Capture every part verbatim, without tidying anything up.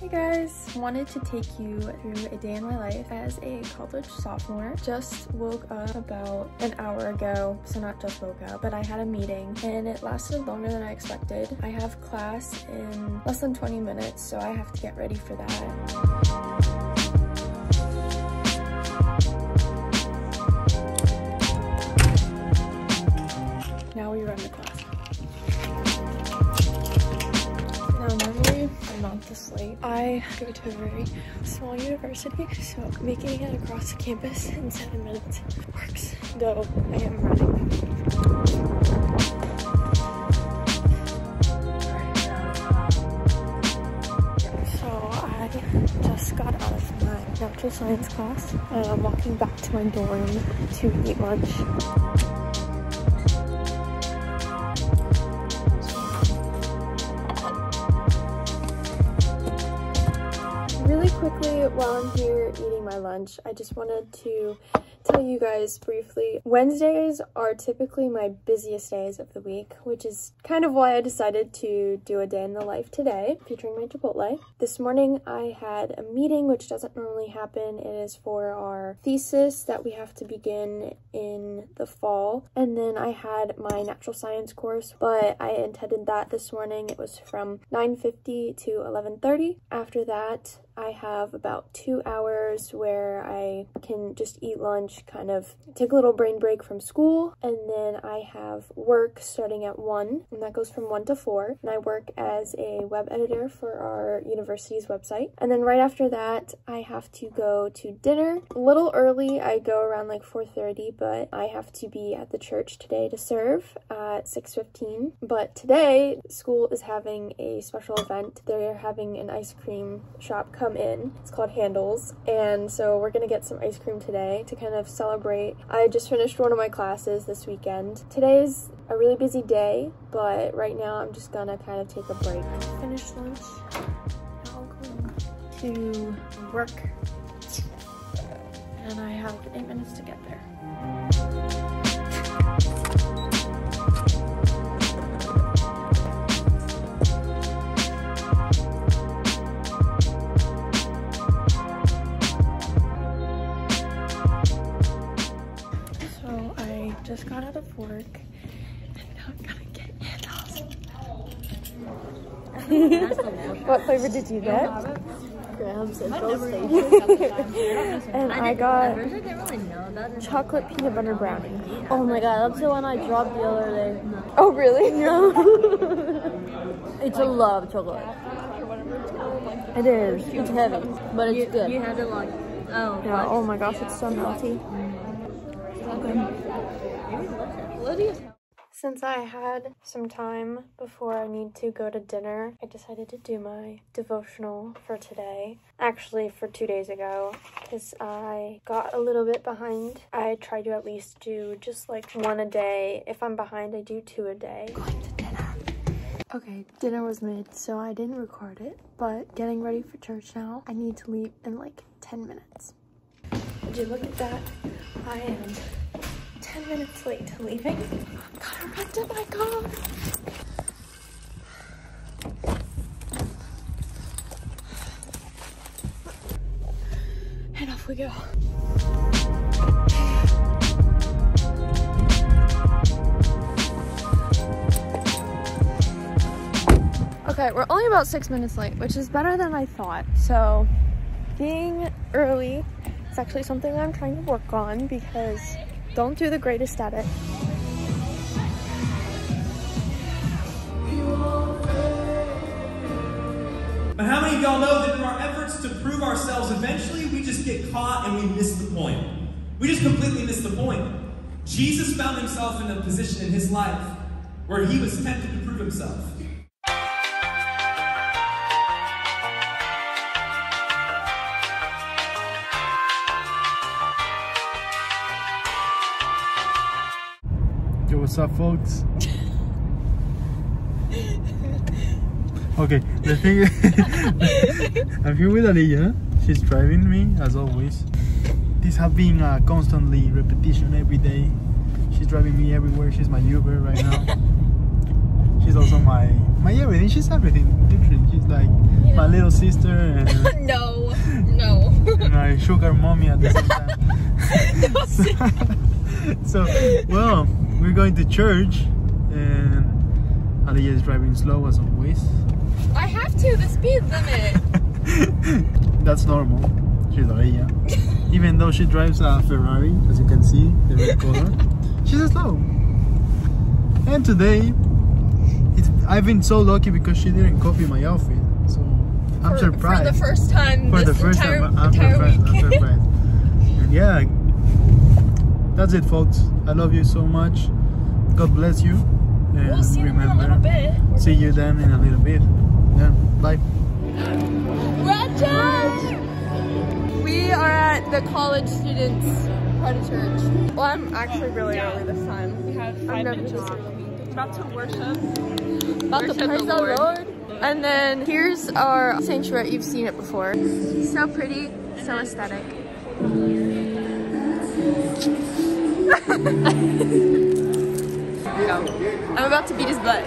Hey guys, wanted to take you through a day in my life as a college sophomore. Just woke up about an hour ago, so not just woke up, but I had a meeting and it lasted longer than I expected. I have class in less than twenty minutes, so I have to get ready for that. Now we run the class. Now normally I'm not this late. I go to a very small university, so making it across the campus in seven minutes works. Though I am running. So I just got out of my natural science class and I'm walking back to my dorm to eat lunch. Really quickly, while I'm here eating my lunch, I just wanted to tell you guys briefly, Wednesdays are typically my busiest days of the week, which is kind of why I decided to do a day in the life today, featuring my Chipotle. This morning I had a meeting, which doesn't normally happen. It is for our thesis that we have to begin in the fall. And then I had my natural science course, but I attended that this morning. It was from nine fifty to eleven thirty. After that, I have about two hours where I can just eat lunch, kind of take a little brain break from school, and then I have work starting at one, and that goes from one to four, and I work as a web editor for our university's website. And then right after that, I have to go to dinner. A little early, I go around like four thirty, but I have to be at the church today to serve at six fifteen. But today, school is having a special event. They're having an ice cream shop come in. It's called Handles, and so we're gonna get some ice cream today to kind of celebrate. I just finished one of my classes this weekend. Today's a really busy day, but right now I'm just gonna kind of take a break. Finished lunch. Now I'm going to work, and I have eight minutes to get there. Just got out of work, and now I'm gonna get Handles. What flavor did you get? Grams and And I got chocolate peanut butter brownie. Oh my god, that's the one I dropped the other day. Oh really? No. It's a lot of chocolate. It is. It's heavy, but it's good. You had it like, oh. Yeah. Oh my gosh, it's so melty. Since I had some time before I need to go to dinner, I decided to do my devotional for today. Actually, for two days ago, because I got a little bit behind. I try to at least do just like one a day. If I'm behind, I do two a day. Going to dinner. Okay, dinner was made, so I didn't record it, but getting ready for church now. I need to leave in like ten minutes. Would you look at that? I am ten minutes late to leaving. I'm gonna run to my car. And off we go. Okay, we're only about six minutes late, which is better than I thought. So being early, it's actually something I'm trying to work on because don't do the greatest at it. But how many of y'all know that in our efforts to prove ourselves, eventually we just get caught and we miss the point? We just completely miss the point. Jesus found himself in a position in his life where he was tempted to prove himself. What's up, folks? Okay, the thing is, I'm here with Aliya. She's driving me, as always. This has been a constantly repetition every day. She's driving me everywhere. She's my Uber right now. She's also my Maya, everything. She's everything different. She's like yeah. my little sister. And no, no. And my sugar mommy at the same time. so, so, well, we're going to church, and Aliya is driving slow as always. I have to. The speed limit. That's normal. She's Aliya. Even though she drives a Ferrari, as you can see, the red color, she's slow. And today, it's, I've been so lucky because she didn't copy my outfit, so I'm for, surprised. For the first time For the first entire, time, I'm surprised, I'm surprised. And yeah, that's it, folks. I love you so much. God bless you. And we'll see remember, you in a little bit. See you then in a little bit. Yeah, bye. Roger! We are at the college students' part of church. Well, I'm actually really yeah. early this time. We have five minutes off. About to worship. About worship to praise the Lord. Lord. And then here's our sanctuary. You've seen it before. So pretty, and so aesthetic. I'm about to beat his butt.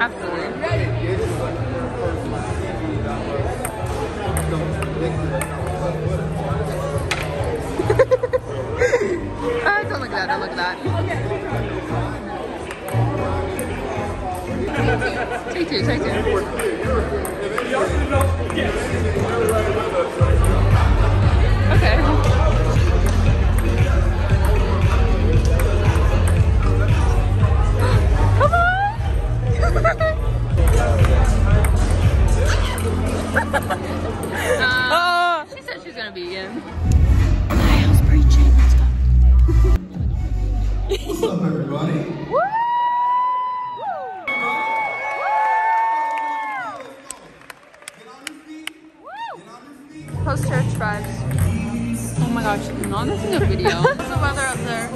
Absolutely. uh, don't look at that. Don't look at that. Take two, take two. Okay. Come on! um, she said she's gonna be in. Niall's preaching, let's go. What's up, everybody? Post church vibes. Oh my gosh, not this in a video. What's the weather up there?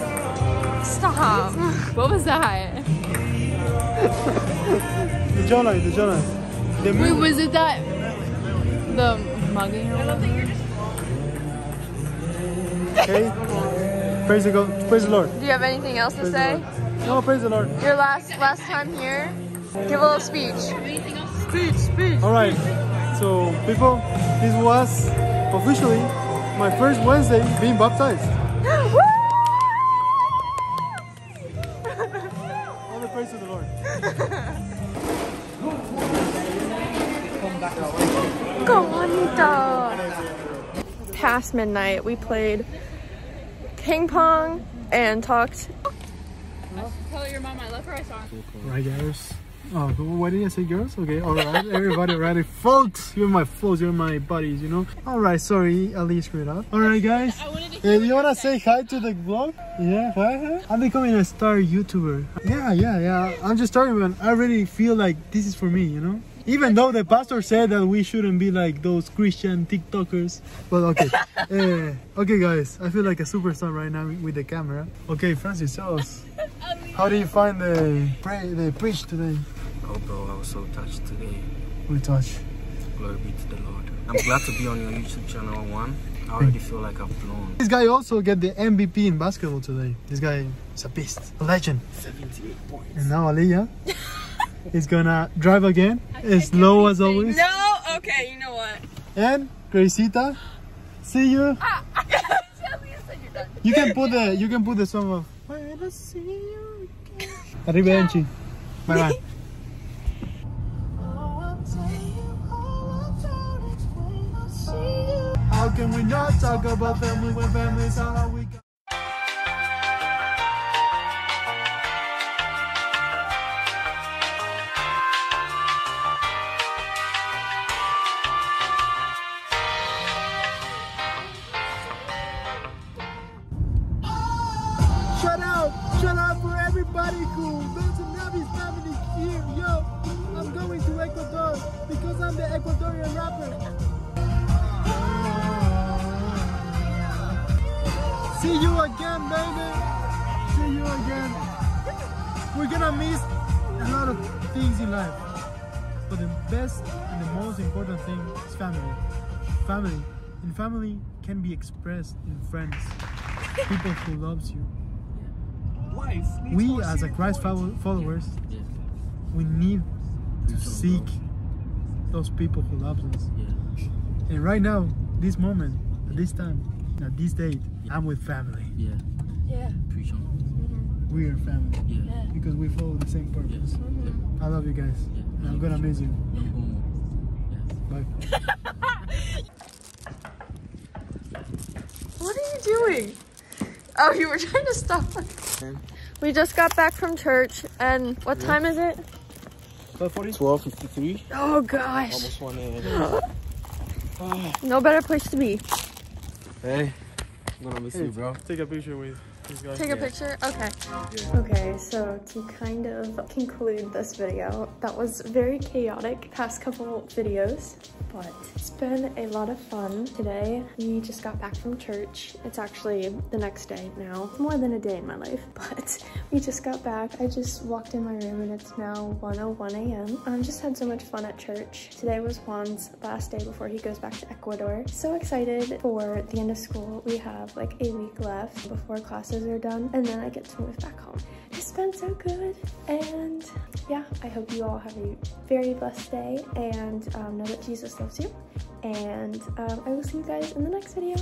Stop. What was that? The Jonah, the Jonah. The Wait, was it that? The mugging or I love that you're just. Okay. Praise the God. Praise the Lord. Do you have anything else praise to say? No, praise the Lord. Your last last time here. Give a little speech. Anything else? Speech, speech. Alright. So people, this was officially my first Wednesday being baptized. All the praise to the Lord. Go bonito. Past midnight, we played ping pong and talked. I should tell your mom I love her. I saw her. Right, guys. Oh, why did I say girls? Okay, alright, everybody, alright, folks, you're my folks, you're my buddies, you know? Alright, sorry, Aliya screwed up. Alright, guys, hey, do you want to say hi to the vlog? Yeah, hi, hi. I'm becoming a star YouTuber. Yeah, yeah, yeah, I'm just starting, man. I really feel like this is for me, you know? Even though the pastor said that we shouldn't be like those Christian TikTokers. But okay, uh, okay, guys, I feel like a superstar right now with the camera. Okay, Francis, tell us. How do you find the pray, the preach today? Oh, bro, I was so touched today. We touched. Glory be to the Lord. I'm glad to be on your YouTube channel, one. I already feel like I've blown. This guy also get the M V P in basketball today. This guy is a beast, a legend. seventy-eight points. And now Aliya is gonna drive again, as slow as always. No, okay, you know what? And Gracita, see you. Ah, you can put the you can put the song of. See you again. Arrivederci. Bye bye. How can we not talk about family when families are how we got? Who doesn't have his family here, yo, I'm going to Ecuador because I'm the Ecuadorian rapper. See you again, baby. See you again. We're gonna miss a lot of things in life, but the best and the most important thing is family. Family. And family can be expressed in friends, people who loves you. We as a Christ followers, we need to seek those people who love us. Yeah. And right now, this moment, at this time, at this date, yeah. I'm with family. Yeah. Yeah. Preach on. Mm-hmm. We are family. Yeah. Yeah. Because we follow the same purpose. Yes. Mm-hmm. I love you guys. Yeah. And I'm gonna miss you. Yeah. Bye. What are you doing? Oh, you were trying to stop us. Okay. We just got back from church, and what yeah. time is it? twelve fifty-three. Oh gosh. Almost one a m Oh. No better place to be. Hey, I'm gonna miss hey, you, bro. Take a picture with these guys. Take a yeah. picture? Okay. Yeah. Okay, so to kind of conclude this video, that was very chaotic past couple videos, but it's been a lot of fun. Today, we just got back from church. It's actually the next day now. It's more than a day in my life, but we just got back. I just walked in my room and it's now one oh one a m I um, just had so much fun at church. Today was Juan's last day before he goes back to Ecuador. So excited for the end of school. We have like a week left before classes are done, and then I get to move back home. It's been so good, and yeah, I hope you all have a very blessed day, and um, know that Jesus loves you, and um, I will see you guys in the next video.